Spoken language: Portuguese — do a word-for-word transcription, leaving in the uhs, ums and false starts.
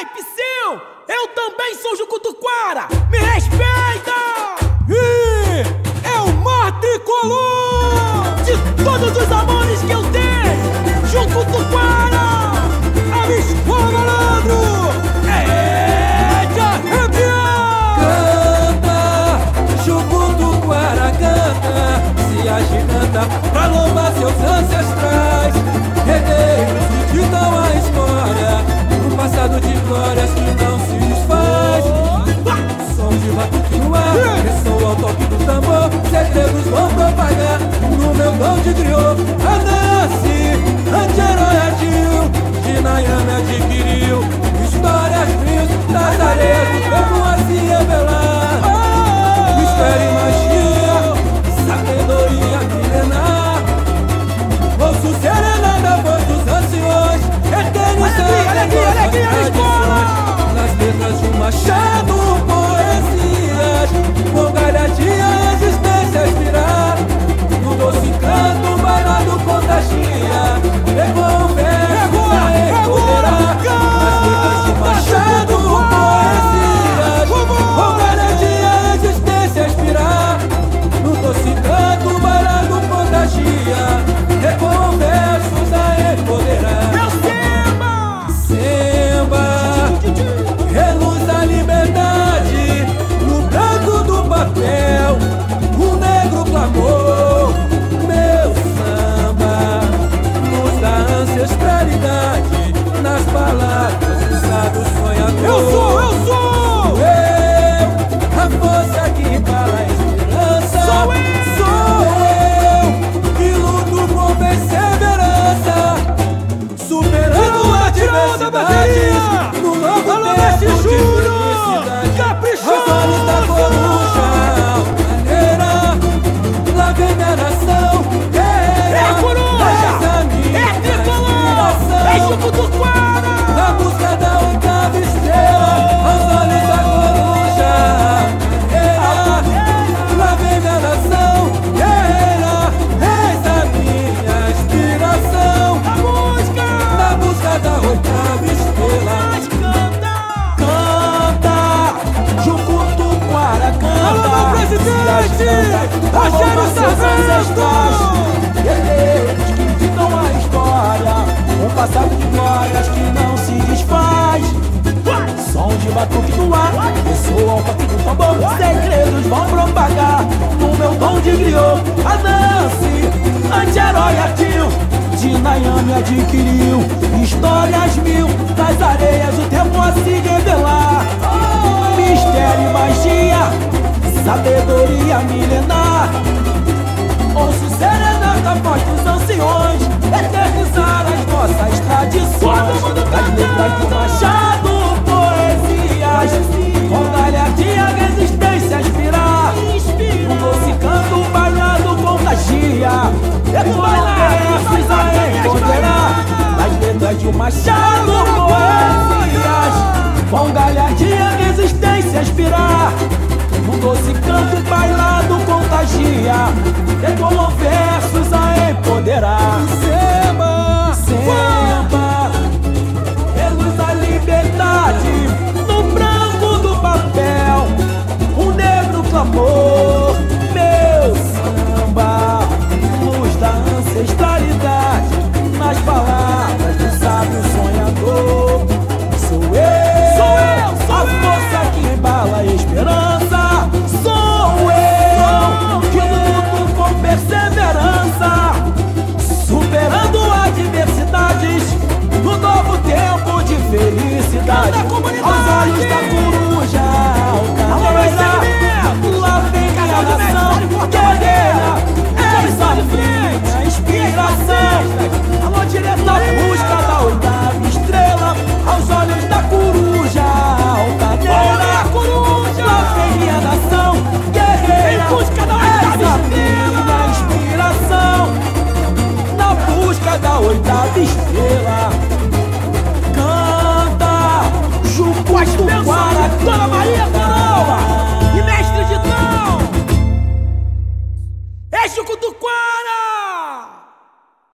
Ei, Psyu! Eu também sou Jucutuquara! Me respeita! E é o mar tricolor de todos os amores que eu tenho! Jucutuquara! A minha escola, malandro! É de arrepiar! Canta, Jucutuquara, canta! Se agiganta pra louvar seus ancestrais! Herdeiros que dão a história! Passado de glórias que não se desfaz. O som de batuque no ar ressoa ao toque do tambor. Segredos vão propagar no meu dom de griot. Anansi, anti-herói atil, de Nyame adquiriu histórias frias, tartareias do povo a se revelar. Mistério e magia, sabedoria milenar. Ouço serenada, voz dos anciões, eternizando. Nas letras de um machado, poesias, com galhardia a existência expirar. No doce canto, um bailado contagia, pegou o verbo a recorrer. Nas letras de um machado, poesias, com galhardia a existência expirar. No doce canto, um bailado contagia, pegou o versos a recorrer. Reluz a liberdade no branco do papel. O negro clamou meu samba, luz da ancestralidade nas palavras do sábio sonhador. Eu sou, eu sou eu, a força que embala a esperança. Sou eu, sou eu que luto com perseverança, superando a adversidade. Te juro, caprichoso os olhos da coruja maneira, na veneração é, é a coruja, é tricolor, é Jucutuquara, na busca da oitava estrela. Aos olhos da coruja maneira, na veneração é, és a minha inspiração. A música, na busca da oitava estrela. Rogério Sargento, herdeiros que ditam a história, um passado de glórias que não se desfaz. Som de batuque no ar, ressoa ao toque do tambor. Segredos vão propagar no meu dom de griot. Anansi, anti-herói atil, de Nyame adquiriu histórias mil. Nas areias o tempo a se revelar. Mistério e magia, sabedoria milenar. Ouço serenata, voz dos anciões, eternizar as nossas tradições. As letras do machado, poesias, com galhardia a resistência expirar. Um doce canto, bailado contagia, depois versos a empoderar. As letras do machado, poesias, com galhardia a resistência expirar. Um doce canto bailado contagia, decolou versos a empoderar. Samba, samba, reluz a liberdade no branco do papel. O negro clamou meu samba, luz da ancestralidade nas palavras do sábio sonhador. Sou eu, sou eu, sou a força que embala a esperança. Perseverança, superando adversidades, no novo tempo de felicidade. Aos olhos da coruja altaneira, lá vem a nação guerreira, és a minha inspiração. Alô, direto na busca da oitava estrela. Aos olhos da coruja altaneira, lá vem a nação guerreira, és a minha da oitava estrela. Canta Jucutuquara, Dona Maria.